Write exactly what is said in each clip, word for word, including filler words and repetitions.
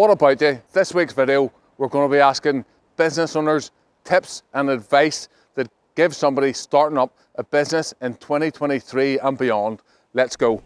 What about you? This week's video, we're going to be asking business owners tips and advice that give somebody starting up a business in twenty twenty-three and beyond. Let's go.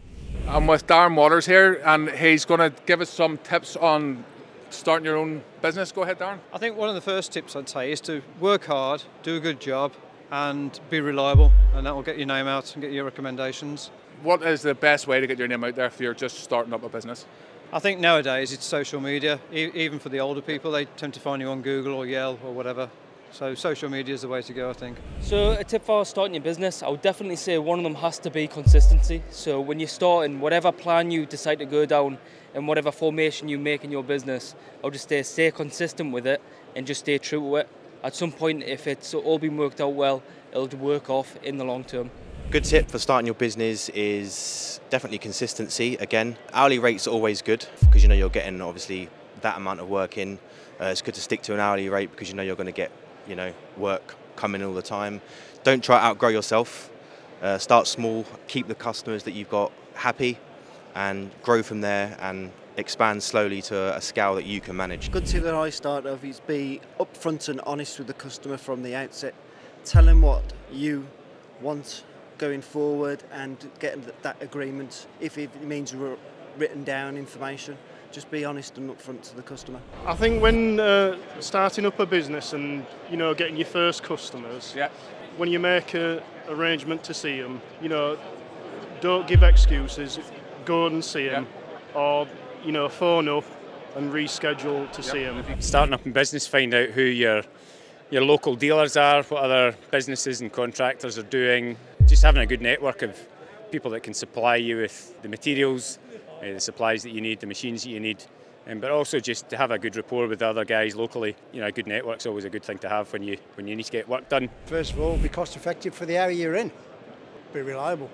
I'm with Darren Waters here, and he's going to give us some tips on starting your own business. Go ahead, Darren. I think one of the first tips I'd say is to work hard, do a good job, and be reliable, and that will get your name out and get your recommendations. What is the best way to get your name out there if you're just starting up a business? I think nowadays it's social media. E even for the older people, they tend to find you on Google or Yelp or whatever. So social media is the way to go, I think. So a tip for starting your business, I would definitely say one of them has to be consistency. So when you start, in whatever plan you decide to go down and whatever formation you make in your business, I would just say stay consistent with it and just stay true to it. At some point, if it's all been worked out well, it'll work off in the long term. Good tip for starting your business is definitely consistency. Again, hourly rates are always good because you know you're getting obviously that amount of work in. Uh, it's good to stick to an hourly rate because you know you're going to get, you know, work coming all the time. Don't try to outgrow yourself. Uh, start small, keep the customers that you've got happy, and grow from there and expand slowly to a scale that you can manage. Good tip that I start off is be upfront and honest with the customer from the outset. Tell them what you want going forward and get that agreement. If it means written down information, just be honest and upfront to the customer. I think when uh, starting up a business and you know getting your first customers, yeah. When you make an arrangement to see them, you know, don't give excuses. Go and see them, yeah. Or you know, phone up and reschedule to yep. see them. Starting up in business, find out who your, your local dealers are, what other businesses and contractors are doing. Just having a good network of people that can supply you with the materials, uh, the supplies that you need, the machines that you need, um, but also just to have a good rapport with the other guys locally. You know, a good network's always a good thing to have when you, when you need to get work done. First of all, be cost effective for the area you're in. Be reliable,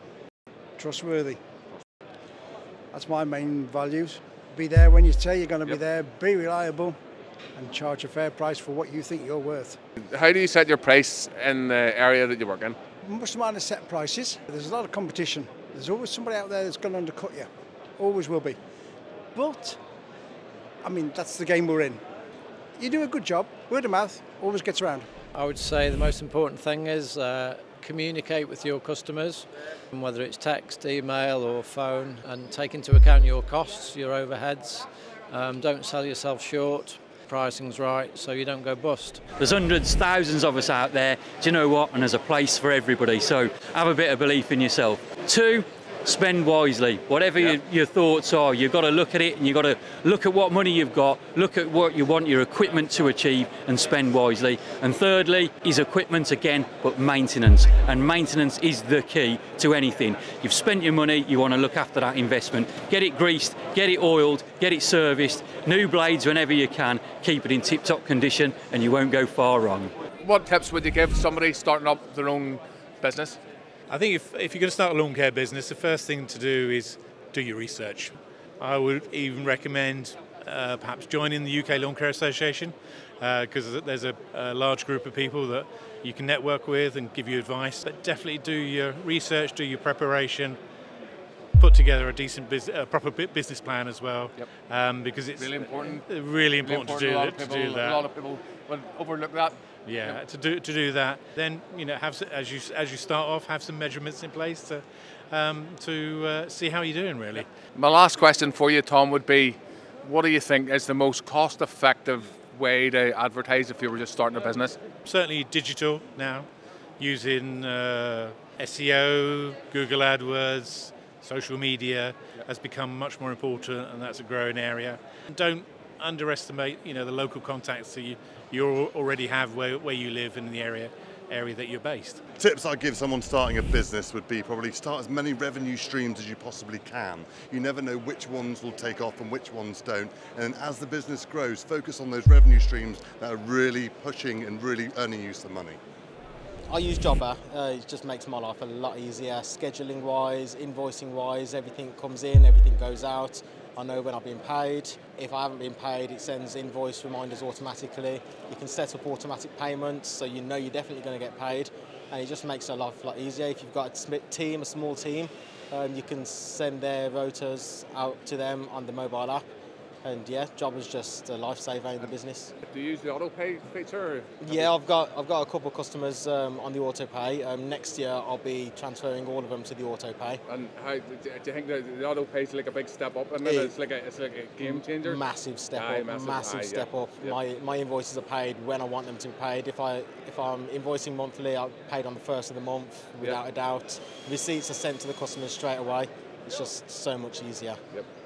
trustworthy. That's my main values. Be there when you say you're going to yep. be there, be reliable, and charge a fair price for what you think you're worth. How do you set your price in the area that you work in? Most of mine are set prices. There's a lot of competition. There's always somebody out there that's going to undercut you. Always will be. But, I mean, that's the game we're in. You do a good job, word of mouth always gets around. I would say the most important thing is uh, communicate with your customers, whether it's text, email or phone, and take into account your costs, your overheads. Um, don't sell yourself short. Pricing's right so you don't go bust. There's hundreds, thousands of us out there, do you know what, and there's a place for everybody, so have a bit of belief in yourself. Two, spend wisely. Whatever yeah. your, your thoughts are, you've got to look at it and you've got to look at what money you've got, look at what you want your equipment to achieve and spend wisely. And thirdly is equipment again, but maintenance. And maintenance is the key to anything. You've spent your money, you want to look after that investment. Get it greased, get it oiled, get it serviced, new blades whenever you can, keep it in tip-top condition and you won't go far wrong. What tips would you give somebody starting up their own business? I think if, if you're going to start a lawn care business, the first thing to do is do your research. I would even recommend uh, perhaps joining the U K Lawn Care Association because uh, there's a, a large group of people that you can network with and give you advice. But definitely do your research, do your preparation, put together a decent, bus a proper business plan as well, yep. um, because it's really important. Really important, really important to do, people, to do that. A lot of people will overlook that. Yeah, yep. to do to do that, then you know, have as you as you start off, have some measurements in place to um, to uh, see how you're doing. Really, my last question for you, Tom, would be, what do you think is the most cost-effective way to advertise if you were just starting a business? Certainly digital now, using uh, S E O, Google AdWords, social media yep. has become much more important, and that's a growing area. Don't underestimate, you know, the local contacts that you, you already have where, where you live and in the area area that you're based. Tips I'd give someone starting a business would be probably start as many revenue streams as you possibly can. You never know which ones will take off and which ones don't. And as the business grows, focus on those revenue streams that are really pushing and really earning you some money. I use Jobber. Uh, it just makes my life a lot easier, scheduling wise, invoicing wise. Everything comes in, everything goes out. I know when I've been paid. If I haven't been paid, it sends invoice reminders automatically. You can set up automatic payments, so you know you're definitely going to get paid. And it just makes your life a lot easier. If you've got a team, a small team, um, you can send their rotas out to them on the mobile app. and yeah, Jobber's just a lifesaver in the business. Do you use the auto pay feature? Yeah, I've got I've got a couple of customers um, on the auto pay. Um, next year I'll be transferring all of them to the auto pay. And how, do you think the, the auto pay is like a big step up? I mean, it, it's like a it's like a game changer. Massive step aye, up. Massive, massive aye, step yeah. up. Yeah. My my invoices are paid when I want them to be paid. If I if I'm invoicing monthly, I'm paid on the first of the month without yeah. a doubt. Receipts are sent to the customer straight away. It's just so much easier. Yep.